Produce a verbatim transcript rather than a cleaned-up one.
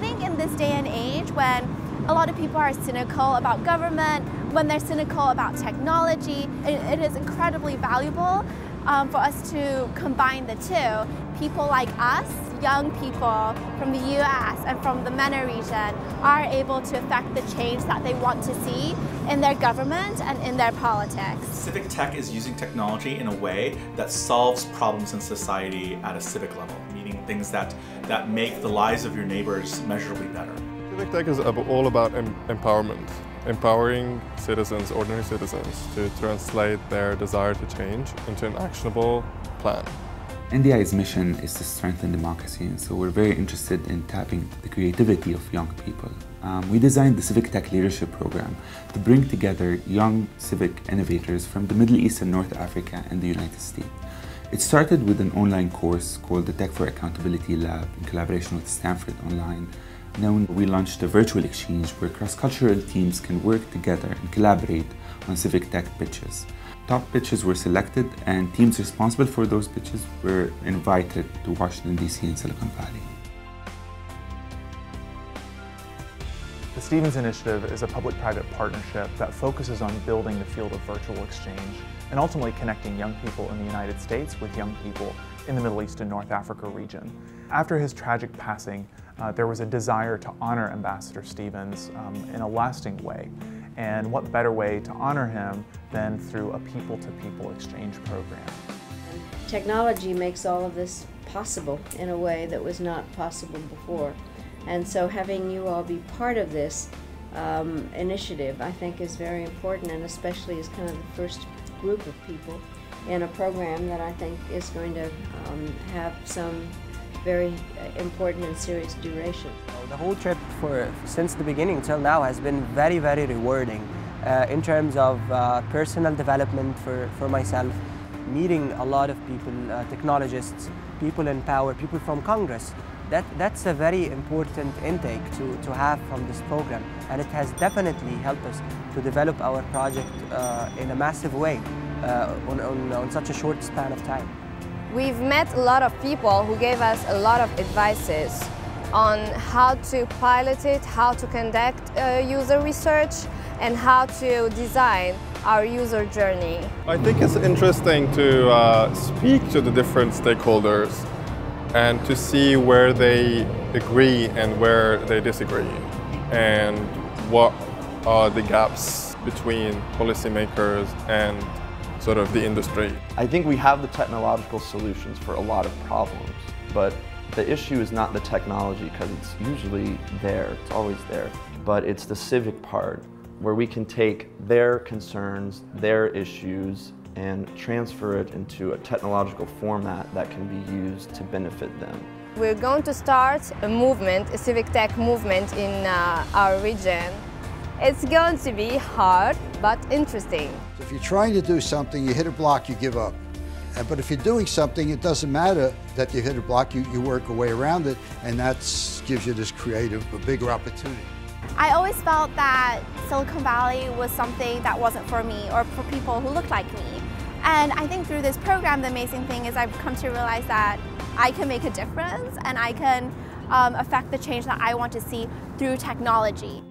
think in this day and age when a lot of people are cynical about government, when they're cynical about technology, it, it is incredibly valuable um, for us to combine the two. People like us, young people from the U S and from the MENA region, are able to affect the change that they want to see in their government and in their politics. Civic tech is using technology in a way that solves problems in society at a civic level, meaning things that, that make the lives of your neighbors measurably better. Civic tech is all about em empowerment, empowering citizens, ordinary citizens, to translate their desire to change into an actionable plan. N D I's mission is to strengthen democracy, and so we're very interested in tapping the creativity of young people. Um, we designed the Civic Tech Leadership Program to bring together young civic innovators from the Middle East and North Africa and the United States. It started with an online course called the Tech for Accountability Lab in collaboration with Stanford Online. Now we launched a virtual exchange where cross-cultural teams can work together and collaborate on civic tech pitches. Top pitches were selected, and teams responsible for those pitches were invited to Washington, D C and Silicon Valley. The Stevens Initiative is a public-private partnership that focuses on building the field of virtual exchange and ultimately connecting young people in the United States with young people in the Middle East and North Africa region. After his tragic passing, uh, there was a desire to honor Ambassador Stevens um, in a lasting way. And what better way to honor him than through a people-to-people exchange program. Technology makes all of this possible in a way that was not possible before. And so having you all be part of this um, initiative, I think, is very important, and especially as kind of the first group of people in a program that I think is going to um, have some very important and serious duration. The whole trip for, since the beginning till now has been very, very rewarding uh, in terms of uh, personal development for, for myself, meeting a lot of people, uh, technologists, people in power, people from Congress. That, that's a very important intake to, to have from this program, and it has definitely helped us to develop our project uh, in a massive way uh, on, on, on such a short span of time. We've met a lot of people who gave us a lot of advices on how to pilot it, how to conduct uh, user research, and how to design our user journey. I think it's interesting to uh, speak to the different stakeholders and to see where they agree and where they disagree, and what are the gaps between policymakers and sort of the industry. I think we have the technological solutions for a lot of problems, but the issue is not the technology, because it's usually there, it's always there, but it's the civic part where we can take their concerns, their issues, and transfer it into a technological format that can be used to benefit them. We're going to start a movement, a civic tech movement in uh, our region. It's going to be hard, but interesting. If you're trying to do something, you hit a block, you give up. But if you're doing something, it doesn't matter that you hit a block, you, you work a way around it, and that gives you this creative, a bigger opportunity. I always felt that Silicon Valley was something that wasn't for me or for people who looked like me. And I think through this program, the amazing thing is I've come to realize that I can make a difference, and I can um, affect the change that I want to see through technology.